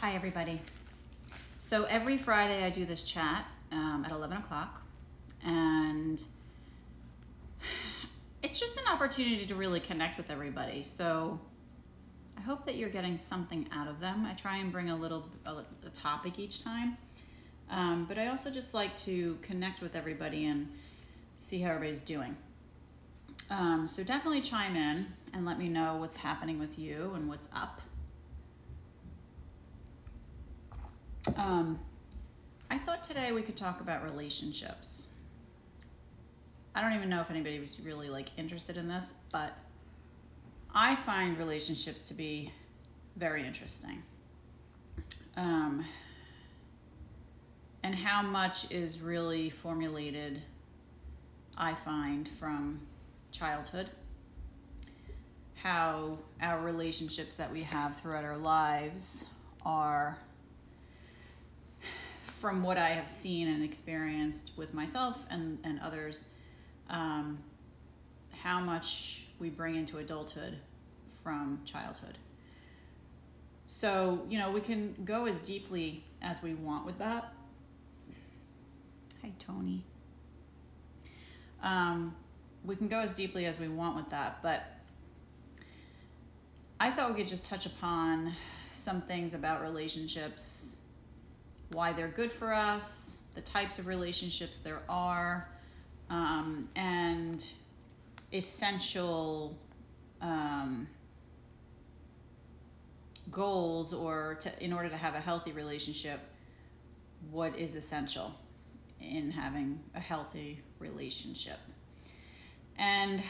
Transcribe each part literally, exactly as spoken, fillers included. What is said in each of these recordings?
Hi everybody. So every Friday I do this chat um, at eleven o'clock, and it's just an opportunity to really connect with everybody. So I hope that you're getting something out of them. I try and bring a little a, a topic each time, um, but I also just like to connect with everybody and see how everybody's doing. Um, so definitely chime in and let me know what's happening with you and what's up. Um, I thought today we could talk about relationships. I don't even know if anybody was really like interested in this, but I find relationships to be very interesting. Um, and how much is really formulated, I find, from childhood, how our relationships that we have throughout our lives are, from what I have seen and experienced with myself and, and others, um, how much we bring into adulthood from childhood. So, you know, we can go as deeply as we want with that. Hi, Tony. Um, we can go as deeply as we want with that, but I thought we could just touch upon some things about relationships, why they're good for us, the types of relationships there are, um, and essential um, goals, or to, in order to have a healthy relationship, what is essential in having a healthy relationship. And,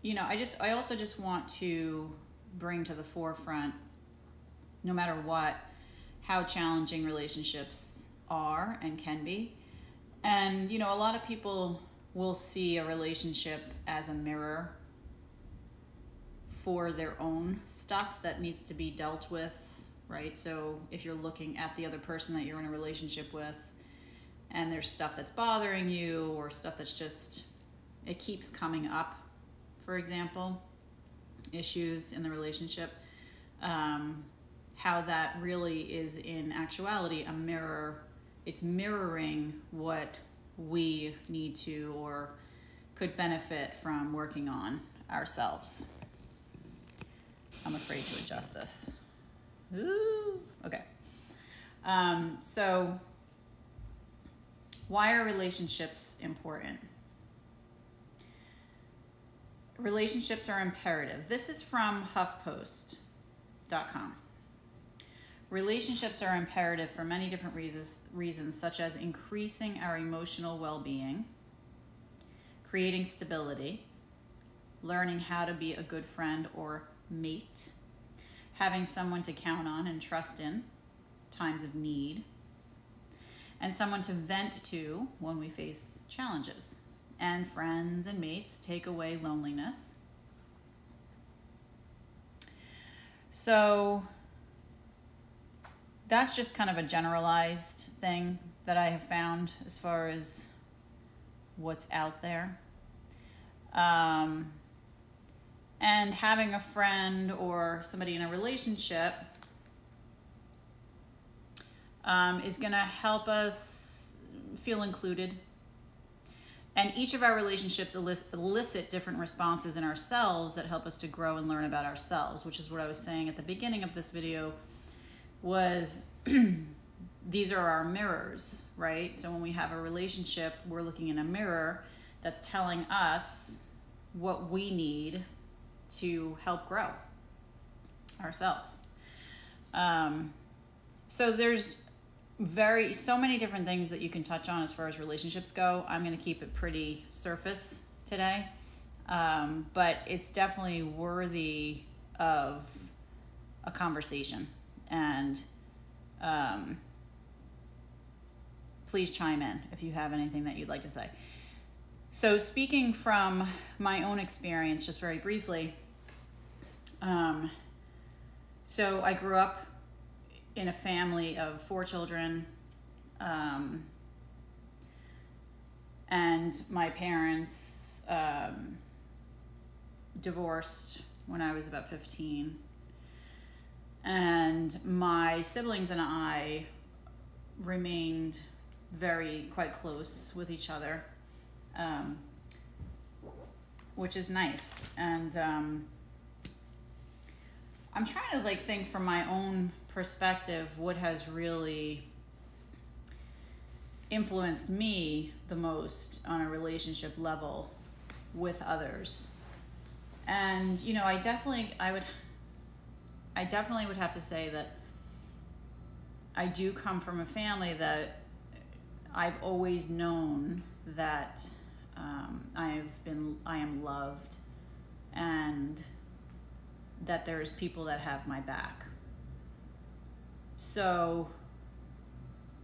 you know, I just, I also just want to bring to the forefront, no matter what, how challenging relationships are and can be. And, you know, a lot of people will see a relationship as a mirror for their own stuff that needs to be dealt with, right? So if you're looking at the other person that you're in a relationship with and there's stuff that's bothering you, or stuff that's just, it keeps coming up, for example, issues in the relationship, um, how that really is in actuality a mirror. It's mirroring what we need to or could benefit from working on ourselves. I'm afraid to adjust this. Ooh, okay. Um, so why are relationships important? Relationships are imperative. This is from huff post dot com. Relationships are imperative for many different reasons, reasons, such as increasing our emotional well-being, creating stability, learning how to be a good friend or mate, having someone to count on and trust in times of need, and someone to vent to when we face challenges. And friends and mates take away loneliness. So that's just kind of a generalized thing that I have found as far as what's out there. Um, and having a friend or somebody in a relationship um, is gonna help us feel included. And each of our relationships elicit, elicit different responses in ourselves that help us to grow and learn about ourselves, which is what I was saying at the beginning of this video, was these are our mirrors, right? So when we have a relationship, we're looking in a mirror that's telling us what we need to help grow ourselves. Um, so there's very, so many different things that you can touch on as far as relationships go. I'm gonna keep it pretty surface today, um, but it's definitely worthy of a conversation. And um, please chime in if you have anything that you'd like to say. So speaking from my own experience, just very briefly, um, so I grew up in a family of four children, um, and my parents um, divorced when I was about fifteen. and my siblings and I remained very quite close with each other, um, which is nice. And um, I'm trying to like think from my own perspective what has really influenced me the most on a relationship level with others. And you know, I definitely I would I definitely would have to say that I do come from a family that I've always known that um, I've been I am loved, and that there's people that have my back. So,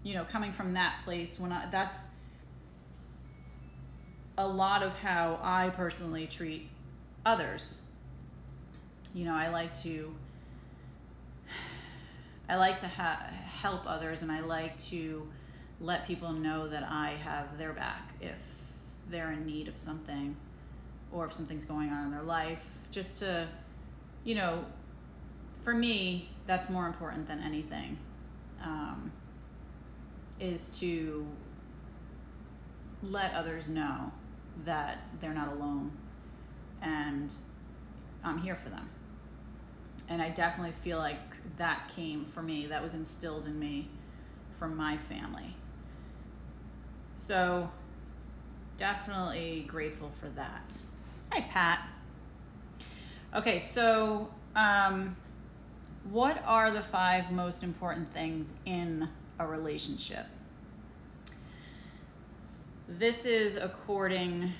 you know, coming from that place, when I, that's a lot of how I personally treat others. You know, I like to, I like to ha help others, and I like to let people know that I have their back if they're in need of something, or if something's going on in their life. Just to, you know, for me, that's more important than anything, um, is to let others know that they're not alone and I'm here for them. And I definitely feel like that came for me, that was instilled in me from my family. So definitely grateful for that. Hi, Pat. Okay, so um, what are the five most important things in a relationship? This is according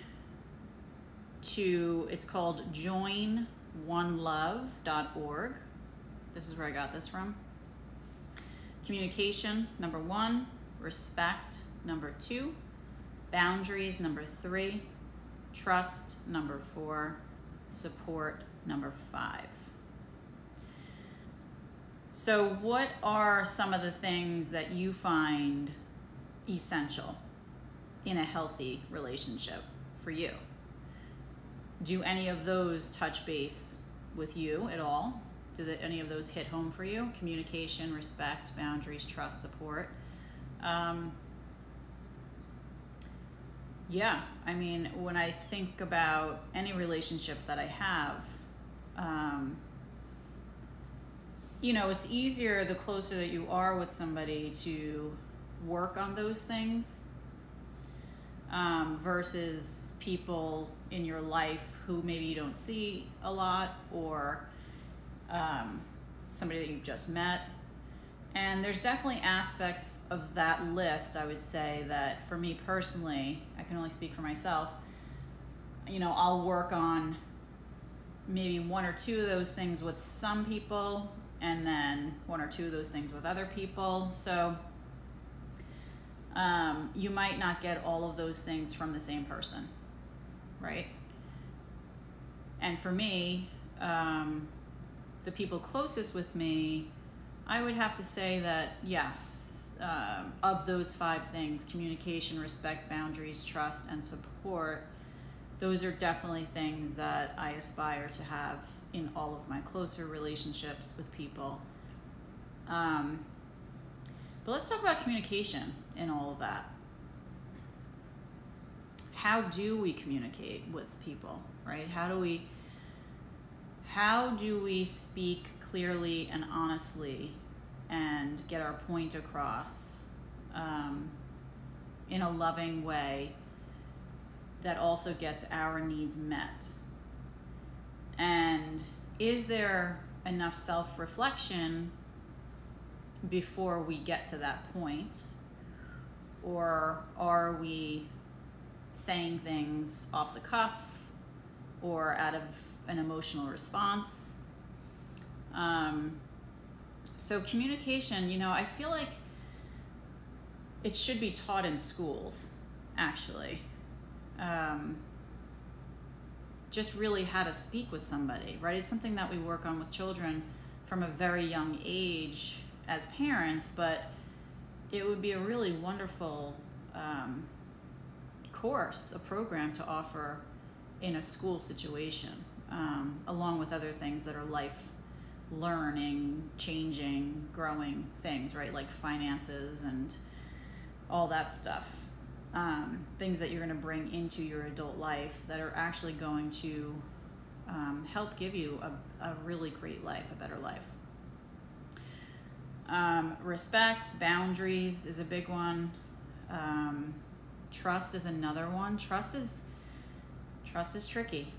to, it's called join one love dot org. This is where I got this from. Communication, number one. Respect, number two. Boundaries, number three. Trust, number four. Support, number five. So what are some of the things that you find essential in a healthy relationship for you? Do any of those touch base with you at all? Do the, any of those hit home for you? Communication, respect, boundaries, trust, support. Um, yeah, I mean, when I think about any relationship that I have, um, you know, it's easier the closer that you are with somebody to work on those things, um, versus people in your life who maybe you don't see a lot, or um, somebody that you've just met. And there's definitely aspects of that list, I would say, that for me personally, I can only speak for myself, you know, I'll work on maybe one or two of those things with some people, and then one or two of those things with other people. So um, you might not get all of those things from the same person, right? And for me, um, the people closest with me, I would have to say that yes, um, of those five things, communication, respect, boundaries, trust, and support, those are definitely things that I aspire to have in all of my closer relationships with people. Um, but let's talk about communication and all of that. How do we communicate with people, right? How do we, how do we speak clearly and honestly and get our point across um, in a loving way that also gets our needs met? And is there enough self-reflection before we get to that point? Or are we saying things off the cuff or out of an emotional response? Um, so communication, you know, I feel like it should be taught in schools, actually. Um, just really how to speak with somebody, right? It's something that we work on with children from a very young age as parents, but it would be a really wonderful um, course, a program to offer in a school situation, um, along with other things that are life learning, changing, growing things, right? Like finances and all that stuff. Um, things that you're going to bring into your adult life that are actually going to um, help give you a, a really great life, a better life. Um, respect, boundaries is a big one. Um, trust is another one. Trust is, trust is tricky,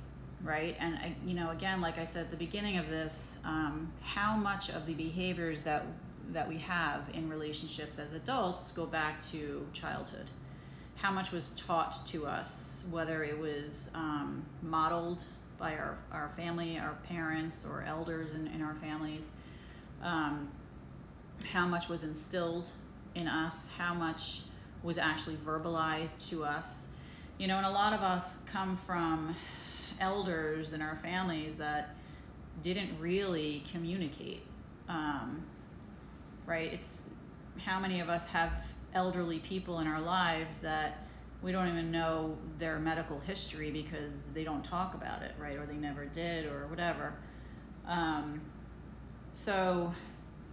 right? And I, you know, again, like I said at the beginning of this, um, how much of the behaviors that, that we have in relationships as adults go back to childhood? How much was taught to us, whether it was um, modeled by our, our family, our parents, or elders in, in our families, um, how much was instilled in us, how much was actually verbalized to us. You know, and a lot of us come from elders in our families that didn't really communicate, um, right? It's how many of us have elderly people in our lives that we don't even know their medical history because they don't talk about it, right? Or they never did, or whatever. Um, so,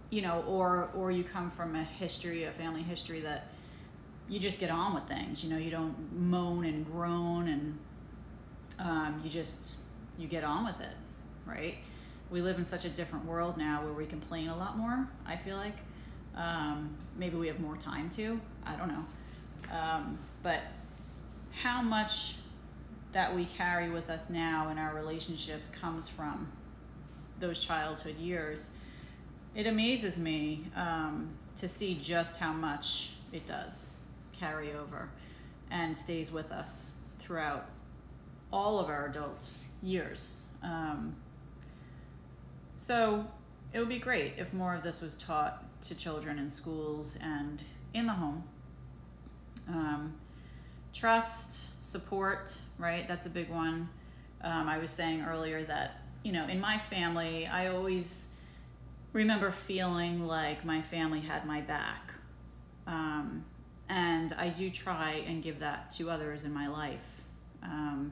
you know, or or you come from a history, a family history that you just get on with things. You know, you don't moan and groan, and um, you just you get on with it, right? We live in such a different world now where we complain a lot more, I feel like. Um, maybe we have more time to, I don't know. Um, but how much that we carry with us now in our relationships comes from those childhood years. It amazes me um, to see just how much it does carry over and stays with us throughout all of our adult years. Um, so it would be great if more of this was taught to children in schools and in the home. Um, trust, support, right? That's a big one. Um, I was saying earlier that, you know, in my family, I always remember feeling like my family had my back. Um, and I do try and give that to others in my life um,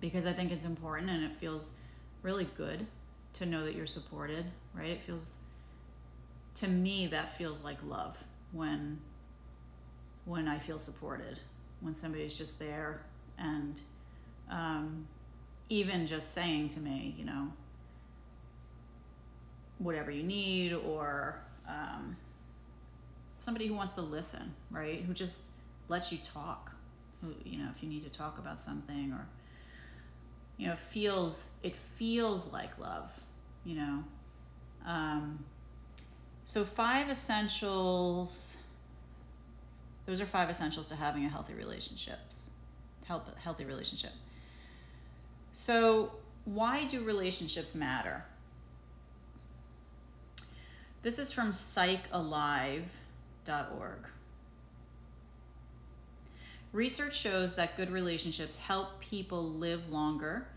because I think it's important, and it feels really good to know that you're supported, right? It feels, to me, that feels like love when when I feel supported, when somebody's just there and um, even just saying to me, you know, whatever you need, or um, somebody who wants to listen, right? Who just lets you talk, who, you know, if you need to talk about something, or, you know, feels, it feels like love, you know? Um, So five essentials, those are five essentials to having a healthy relationships, help, healthy relationship. So why do relationships matter? This is from psych alive dot org. Research shows that good relationships help people live longer,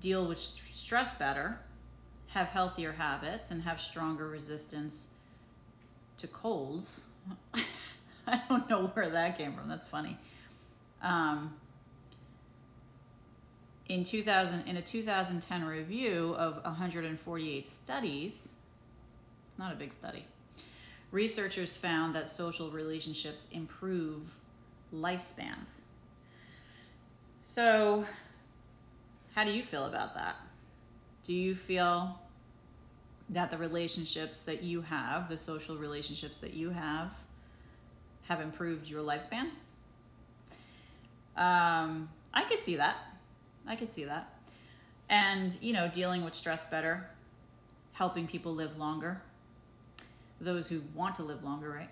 deal with stress better, have healthier habits, and have stronger resistance to colds. I don't know where that came from. That's funny. Um, in two thousand, in a two thousand ten review of one hundred forty-eight studies, it's not a big study, researchers found that social relationships improve lifespans. So, how do you feel about that? Do you feel that the relationships that you have, the social relationships that you have, have improved your lifespan? Um, I could see that. I could see that. And, you know, dealing with stress better, helping people live longer, those who want to live longer, right?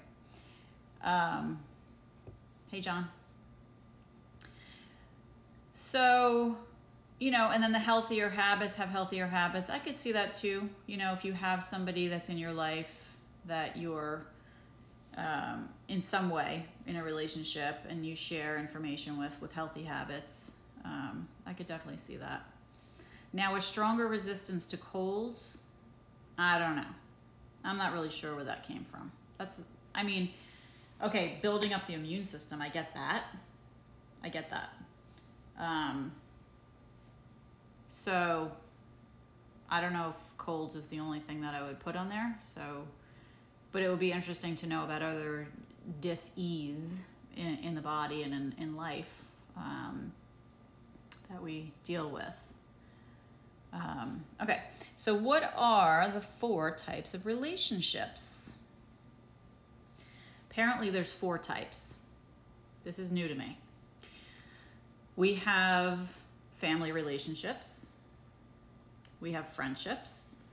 Um, hey, John. So, you know, and then the healthier habits, have healthier habits. I could see that too. You know, if you have somebody that's in your life that you're um, in some way in a relationship and you share information with, with healthy habits, um, I could definitely see that. Now, a stronger resistance to colds, I don't know. I'm not really sure where that came from. That's, I mean, okay, building up the immune system, I get that. I get that. Um, So, I don't know if colds is the only thing that I would put on there. So, but it would be interesting to know about other dis-ease in, in the body and in, in life um, that we deal with. Um, okay, so what are the four types of relationships? Apparently there's four types. This is new to me. We have family relationships. We have friendships.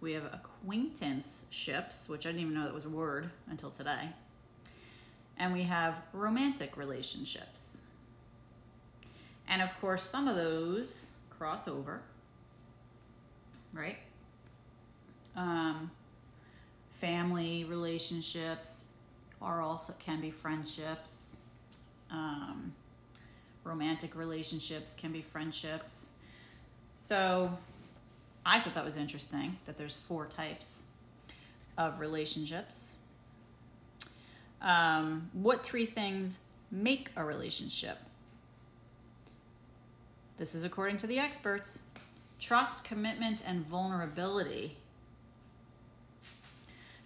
We have acquaintanceships, which I didn't even know that was a word until today. And we have romantic relationships. And of course, some of those cross over, right? Um, family relationships are also, can be friendships. Um, romantic relationships can be friendships. So I thought that was interesting that there's four types of relationships. Um, what three things make a relationship? This is according to the experts. Trust, commitment, and vulnerability.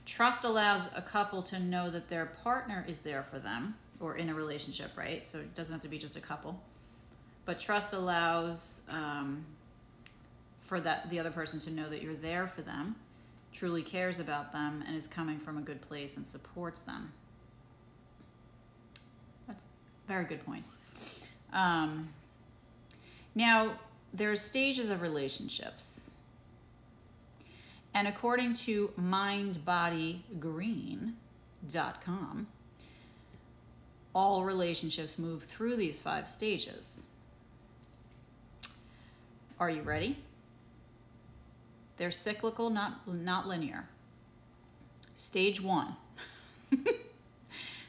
Trust allows a couple to know that their partner is there for them, or in a relationship, right? So it doesn't have to be just a couple. But trust allows um, for that the other person to know that you're there for them, truly cares about them, and is coming from a good place and supports them. That's very good points. Um, now, there are stages of relationships. And according to mind body green dot com, all relationships move through these five stages. Are you ready? They're cyclical, not, not linear. Stage one.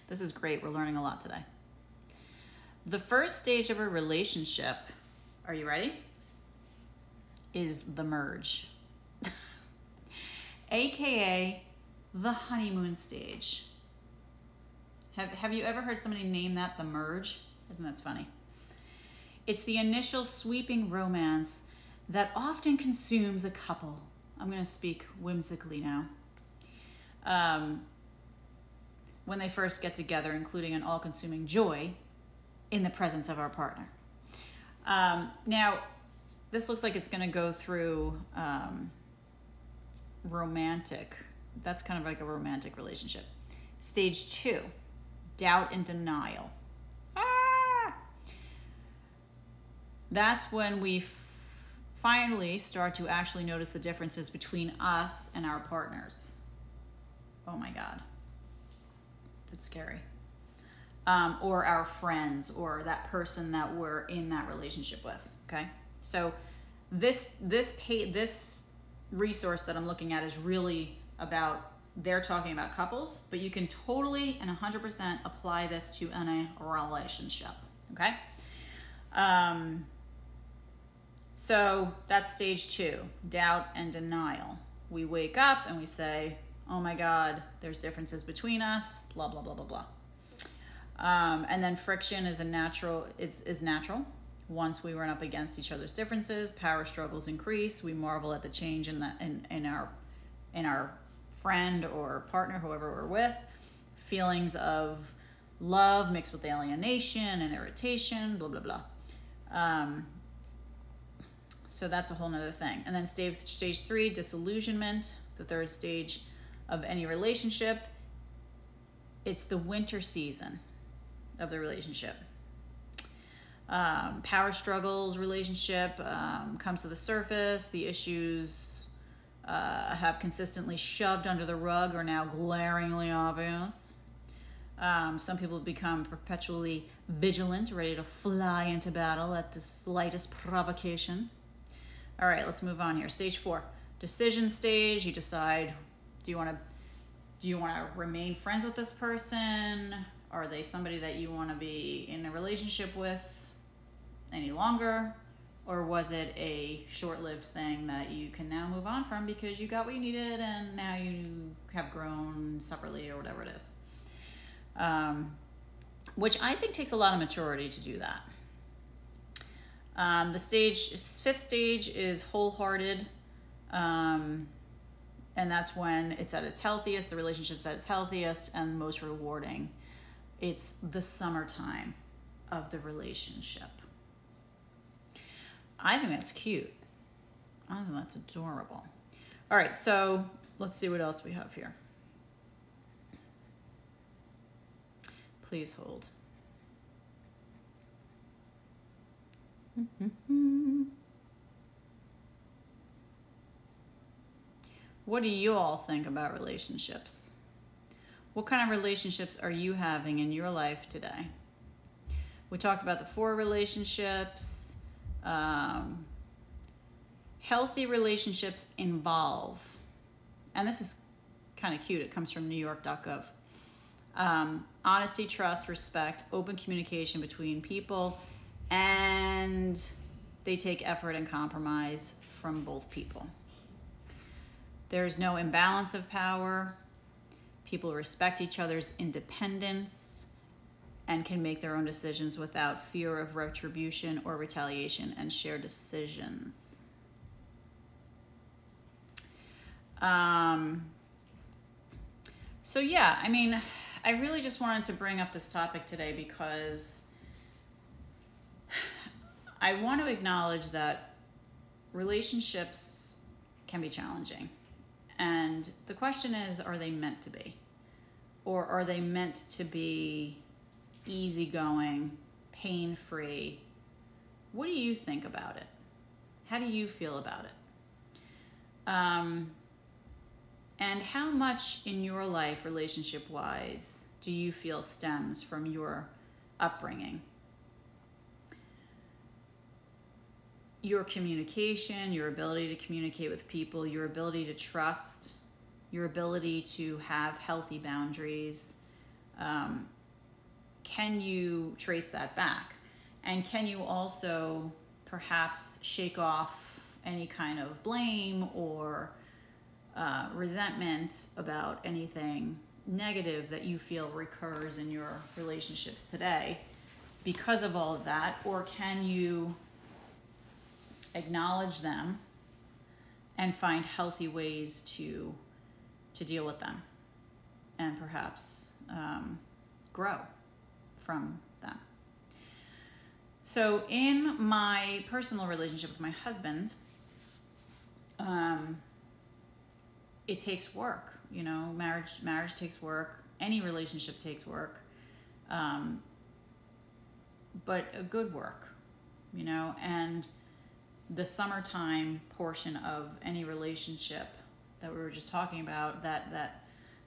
This is great. We're learning a lot today. The first stage of a relationship, are you ready? Is the merge, A K A the honeymoon stage. Have, have you ever heard somebody name that the merge? I think that's funny. It's the initial sweeping romance that often consumes a couple. I'm gonna speak whimsically now. Um, when they first get together, including an all-consuming joy in the presence of our partner. Um, now, this looks like it's gonna go through um, romantic, that's kind of like a romantic relationship. Stage two, doubt and denial. Ah! That's when we finally start to actually notice the differences between us and our partners. Oh my God, that's scary. Um, or our friends, or that person that we're in that relationship with, okay? So this, this, pay, this resource that I'm looking at is really about, they're talking about couples, but you can totally and one hundred percent apply this to any relationship, okay? Um, so that's stage two, doubt and denial. We wake up and we say, oh my God, there's differences between us, blah, blah, blah, blah, blah. Um, and then friction is a natural, it's, is natural. Once we run up against each other's differences, power struggles increase. We marvel at the change in, the, in, in, our, in our friend or partner, whoever we're with. Feelings of love mixed with alienation and irritation, blah, blah, blah. Um, so that's a whole nother thing. And then stage, stage three, disillusionment, the third stage of any relationship. It's the winter season of the relationship. Um, power struggles relationship um, comes to the surface. The issues uh, have consistently shoved under the rug are now glaringly obvious. Um, some people become perpetually vigilant, ready to fly into battle at the slightest provocation. All right, let's move on here. Stage four, decision stage. You decide, do you want to do you want to remain friends with this person? Are they somebody that you want to be in a relationship with any longer? Or was it a short-lived thing that you can now move on from because you got what you needed and now you have grown separately or whatever it is? Um, which I think takes a lot of maturity to do that. Um, the stage, fifth stage is wholehearted Um, and that's when it's at its healthiest, the relationship's at its healthiest and most rewarding. It's the summertime of the relationship. I think that's cute. I think that's adorable. All right, so let's see what else we have here. Please hold. What do you all think about relationships? What kind of relationships are you having in your life today? We talked about the four relationships. Um, healthy relationships involve, and this is kind of cute, it comes from New York dot gov. Um, honesty, trust, respect, open communication between people, and they take effort and compromise from both people. There's no imbalance of power. People respect each other's independence and can make their own decisions without fear of retribution or retaliation and share decisions. Um, so yeah, I mean, I really just wanted to bring up this topic today because I want to acknowledge that relationships can be challenging. And the question is, are they meant to be? Or are they meant to be easygoing, pain-free? What do you think about it? How do you feel about it? Um, and how much in your life, relationship-wise, do you feel stems from your upbringing? Your communication, your ability to communicate with people, your ability to trust, your ability to have healthy boundaries. Um, can you trace that back? And can you also perhaps shake off any kind of blame or uh, resentment about anything negative that you feel recurs in your relationships today because of all of that? Or can you acknowledge them and find healthy ways to to deal with them and perhaps um, grow from them? So in my personal relationship with my husband, um, it takes work, you know, marriage marriage takes work, any relationship takes work, um, but a good work, you know, and the summertime portion of any relationship that we were just talking about, that that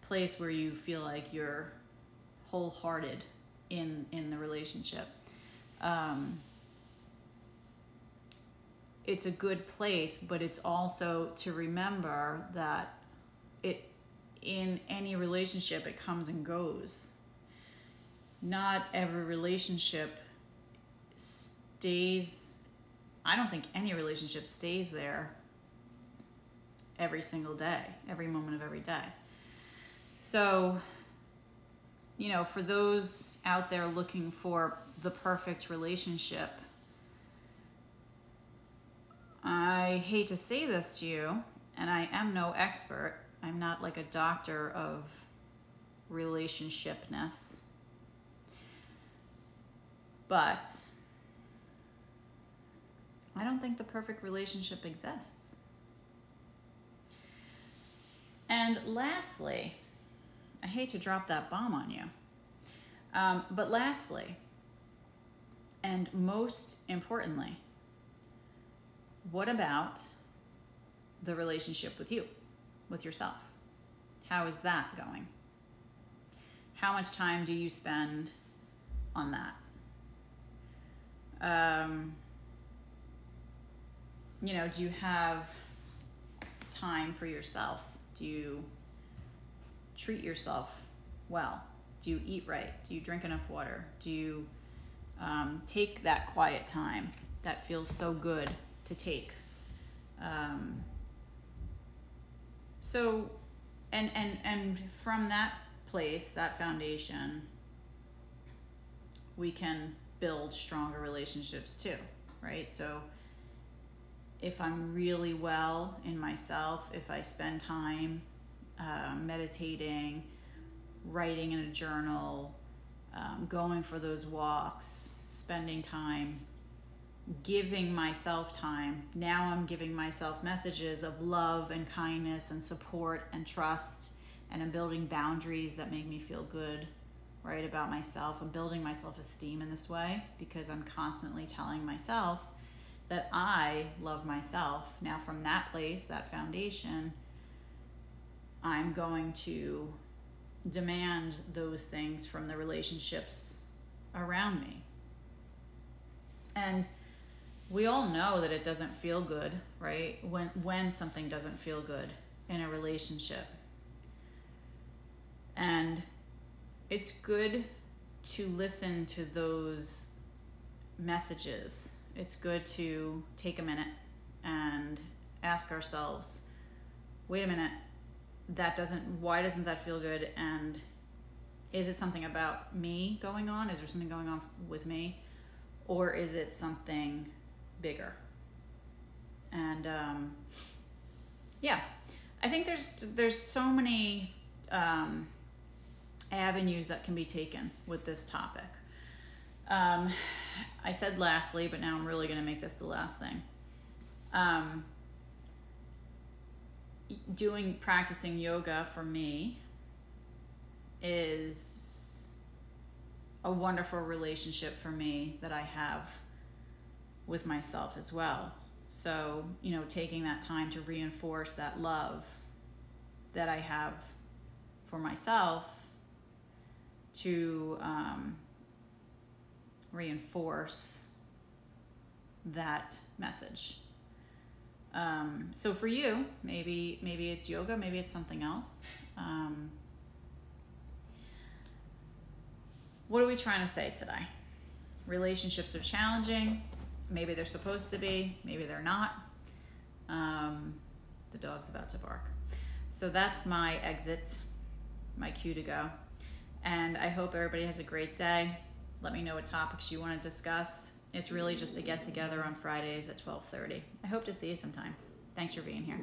place where you feel like you're wholehearted in in the relationship, um, it's a good place, but it's also to remember that it in any relationship it comes and goes. Not every relationship stays. I don't think any relationship stays there every single day, every moment of every day. So, you know, for those out there looking for the perfect relationship, I hate to say this to you, and I am no expert. I'm not like a doctor of relationshipness, but I don't think the perfect relationship exists. And lastly, I hate to drop that bomb on you, um, but lastly, and most importantly, what about the relationship with you, with yourself? How is that going? How much time do you spend on that? Um, You know, do you have time for yourself? Do you treat yourself well? Do you eat right? Do you drink enough water? Do you um, take that quiet time that feels so good to take? Um, so, and, and, and from that place, that foundation, we can build stronger relationships too, right? So if I'm really well in myself, if I spend time uh, meditating, writing in a journal, um, going for those walks, spending time, giving myself time. Now I'm giving myself messages of love and kindness and support and trust, and I'm building boundaries that make me feel good, right, about myself. I'm building my self-esteem in this way because I'm constantly telling myself that I love myself. Now from that place, that foundation, I'm going to demand those things from the relationships around me. And we all know that it doesn't feel good, right? When, when something doesn't feel good in a relationship. And it's good to listen to those messages. It's good to take a minute and ask ourselves, wait a minute, that doesn't, why doesn't that feel good? And is it something about me going on? Is there something going on with me? Or is it something bigger? And um, yeah, I think there's, there's so many um, avenues that can be taken with this topic. Um, I said lastly, but now I'm really gonna make this the last thing. Um, doing, practicing yoga for me is a wonderful relationship for me that I have with myself as well. So, you know, taking that time to reinforce that love that I have for myself, to um, reinforce that message. Um, so for you, maybe, maybe it's yoga, maybe it's something else. Um, What are we trying to say today? Relationships are challenging. Maybe they're supposed to be, maybe they're not. Um, the dog's about to bark. So that's my exit, my cue to go. And I hope everybody has a great day. Let me know what topics you want to discuss. It's really just a get together on Fridays at twelve thirty. I hope to see you sometime. Thanks for being here.